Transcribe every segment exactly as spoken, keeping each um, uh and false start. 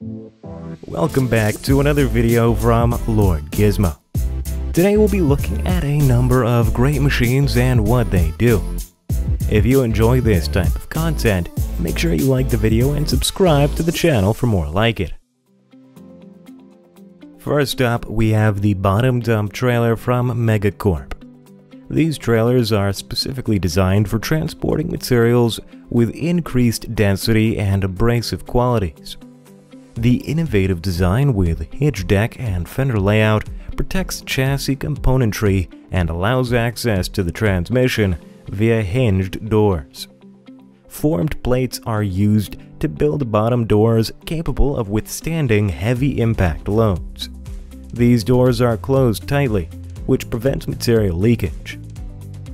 Welcome back to another video from Lord Gizmo. Today we'll be looking at a number of great machines and what they do. If you enjoy this type of content, make sure you like the video and subscribe to the channel for more like it. First up, we have the bottom dump trailer from MegaCorp. These trailers are specifically designed for transporting materials with increased density and abrasive qualities. The innovative design with hitch deck and fender layout protects chassis componentry and allows access to the transmission via hinged doors. Formed plates are used to build bottom doors capable of withstanding heavy impact loads. These doors are closed tightly, which prevents material leakage.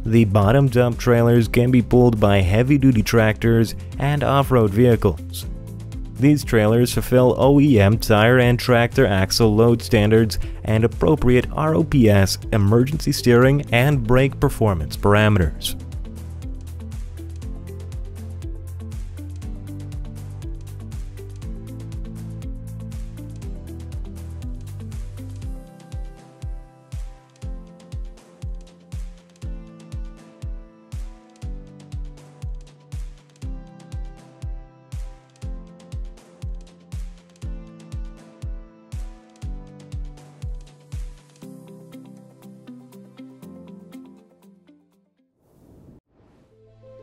The bottom dump trailers can be pulled by heavy-duty tractors and off-road vehicles. These trailers fulfill O E M tire and tractor axle load standards and appropriate R O P S, emergency steering, and brake performance parameters.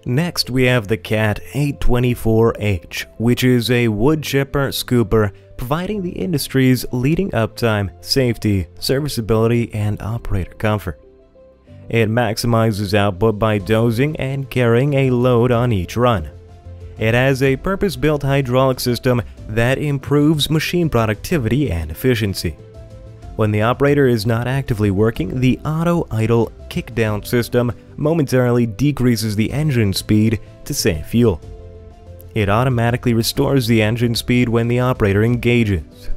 Next, we have the CAT eight twenty-four H, which is a wood chipper scooper providing the industry's leading uptime, safety, serviceability, and operator comfort. It maximizes output by dozing and carrying a load on each run. It has a purpose-built hydraulic system that improves machine productivity and efficiency. When the operator is not actively working, the auto-idle kickdown system momentarily decreases the engine speed to save fuel. It automatically restores the engine speed when the operator engages.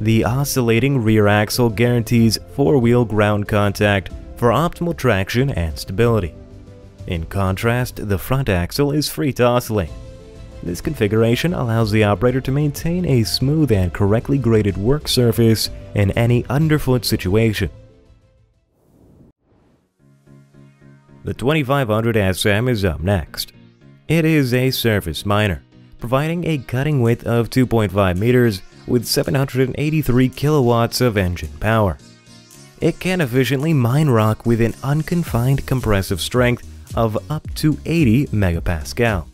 The oscillating rear axle guarantees four-wheel ground contact for optimal traction and stability. In contrast, the front axle is free to oscillate. This configuration allows the operator to maintain a smooth and correctly graded work surface in any underfoot situation. The twenty-five hundred S M is up next. It is a surface miner, providing a cutting width of two point five meters with seven hundred eighty-three kilowatts of engine power. It can efficiently mine rock with an unconfined compressive strength of up to eighty megapascal.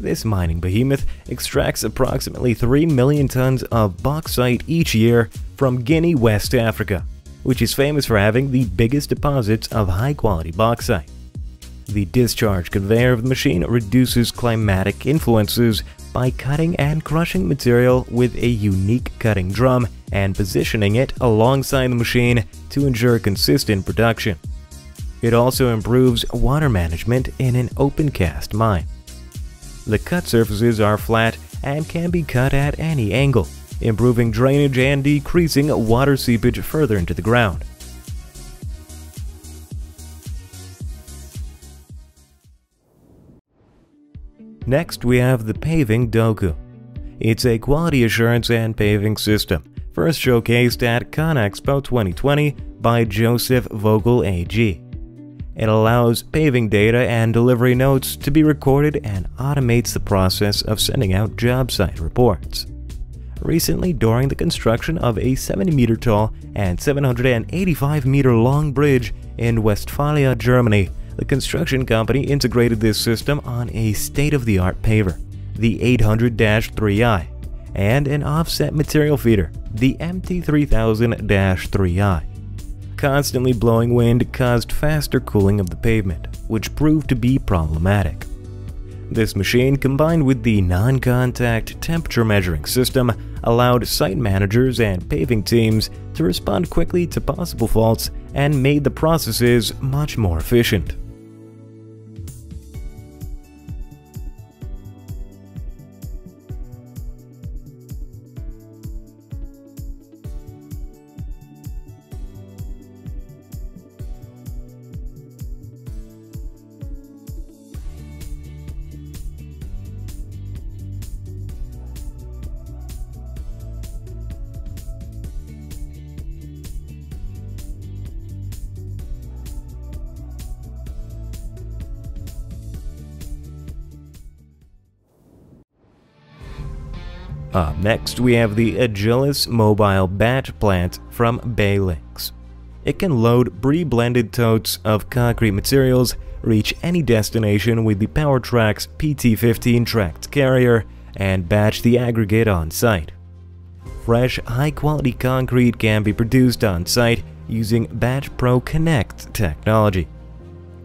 This mining behemoth extracts approximately three million tons of bauxite each year from Guinea, West Africa, which is famous for having the biggest deposits of high-quality bauxite. The discharge conveyor of the machine reduces climatic influences by cutting and crushing material with a unique cutting drum and positioning it alongside the machine to ensure consistent production. It also improves water management in an open-cast mine. The cut surfaces are flat and can be cut at any angle, improving drainage and decreasing water seepage further into the ground. Next, we have the PaveDok. It's a quality assurance and paving system, first showcased at ConExpo twenty twenty by Joseph Vogel A G. It allows paving data and delivery notes to be recorded and automates the process of sending out job site reports. Recently, during the construction of a seventy meter tall and seven hundred eighty-five meter long bridge in Westphalia, Germany, the construction company integrated this system on a state-of-the-art paver, the eight hundred dash three i, and an offset material feeder, the M T three thousand dash three i. Constantly blowing wind caused faster cooling of the pavement, which proved to be problematic. This machine, combined with the non-contact temperature measuring system, allowed site managers and paving teams to respond quickly to possible faults and made the processes much more efficient. Up next we have the Agilis Mobile Batch Plant from Bay-Lynx. It can load pre-blended totes of concrete materials, reach any destination with the Powertrax P T fifteen tracked carrier, and batch the aggregate on site. Fresh, high-quality concrete can be produced on site using BatchPro Connect technology.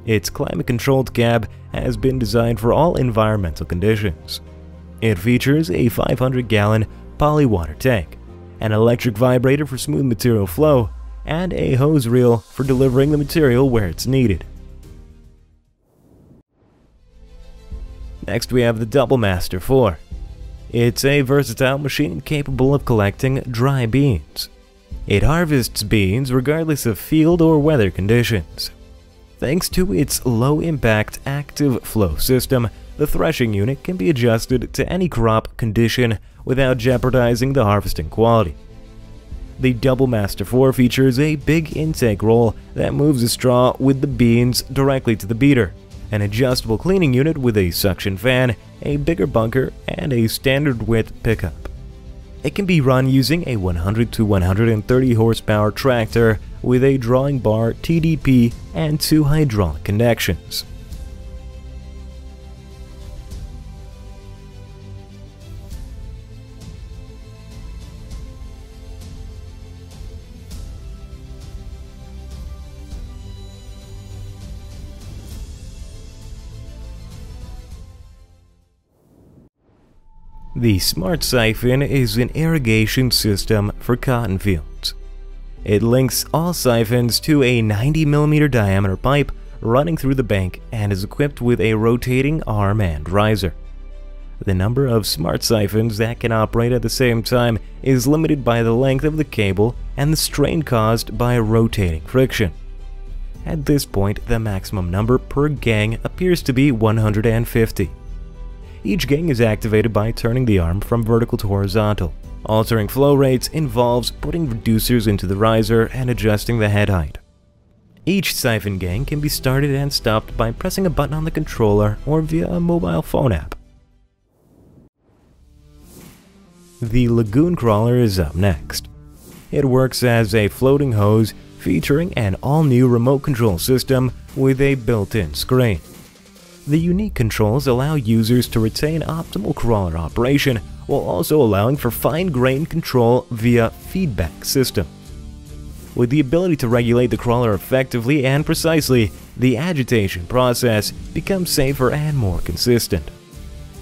Its climate-controlled cab has been designed for all environmental conditions. It features a five hundred gallon polywater tank, an electric vibrator for smooth material flow, and a hose reel for delivering the material where it's needed. Next we have the Double Master four. It's a versatile machine capable of collecting dry beans. It harvests beans regardless of field or weather conditions. Thanks to its low-impact active flow system, the threshing unit can be adjusted to any crop condition without jeopardizing the harvesting quality. The Double Master four features a big intake roll that moves the straw with the beans directly to the beater, an adjustable cleaning unit with a suction fan, a bigger bunker, and a standard width pickup. It can be run using a one hundred to one hundred thirty horsepower tractor with a drawing bar, T D P, and two hydraulic connections. The Smart Syphon is an irrigation system for cotton fields. It links all siphons to a ninety millimeter diameter pipe running through the bank and is equipped with a rotating arm and riser. The number of Smart Syphons that can operate at the same time is limited by the length of the cable and the strain caused by rotating friction. At this point, the maximum number per gang appears to be one hundred fifty. Each gang is activated by turning the arm from vertical to horizontal. Altering flow rates involves putting reducers into the riser and adjusting the head height. Each siphon gang can be started and stopped by pressing a button on the controller or via a mobile phone app. The Lagoon Crawler is up next. It works as a floating hose featuring an all-new remote control system with a built-in screen. The unique controls allow users to retain optimal crawler operation while also allowing for fine-grained control via feedback system. With the ability to regulate the crawler effectively and precisely, the agitation process becomes safer and more consistent.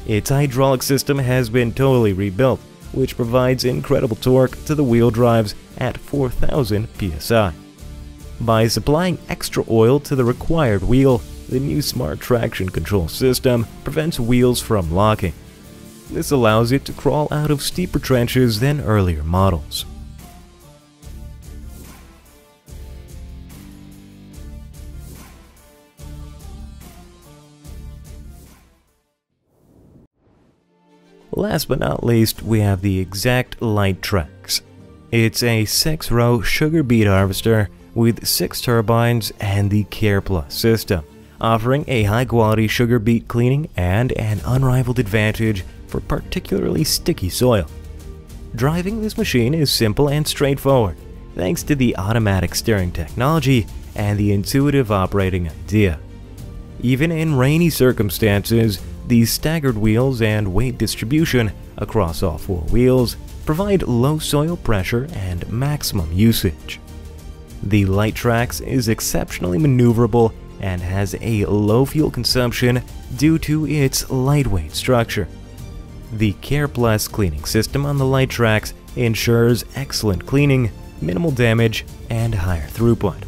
Its hydraulic system has been totally rebuilt, which provides incredible torque to the wheel drives at four thousand P S I. By supplying extra oil to the required wheel, the new smart traction control system prevents wheels from locking. This allows it to crawl out of steeper trenches than earlier models. Last but not least, we have the EXXACT LightTraxx. It's a six row sugar beet harvester with six turbines and the CarePlus system, offering a high-quality sugar beet cleaning and an unrivaled advantage for particularly sticky soil. Driving this machine is simple and straightforward, thanks to the automatic steering technology and the intuitive operating idea. Even in rainy circumstances, the staggered wheels and weight distribution across all four wheels provide low soil pressure and maximum usage. The LightTraxx is exceptionally maneuverable and has a low fuel consumption due to its lightweight structure. The CarePlus cleaning system on the LightTraxx ensures excellent cleaning, minimal damage, and higher throughput.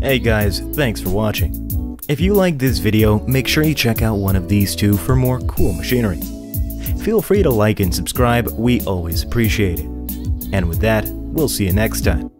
Hey guys, thanks for watching. If you liked this video, make sure you check out one of these two for more cool machinery. Feel free to like and subscribe, we always appreciate it. And with that, we'll see you next time.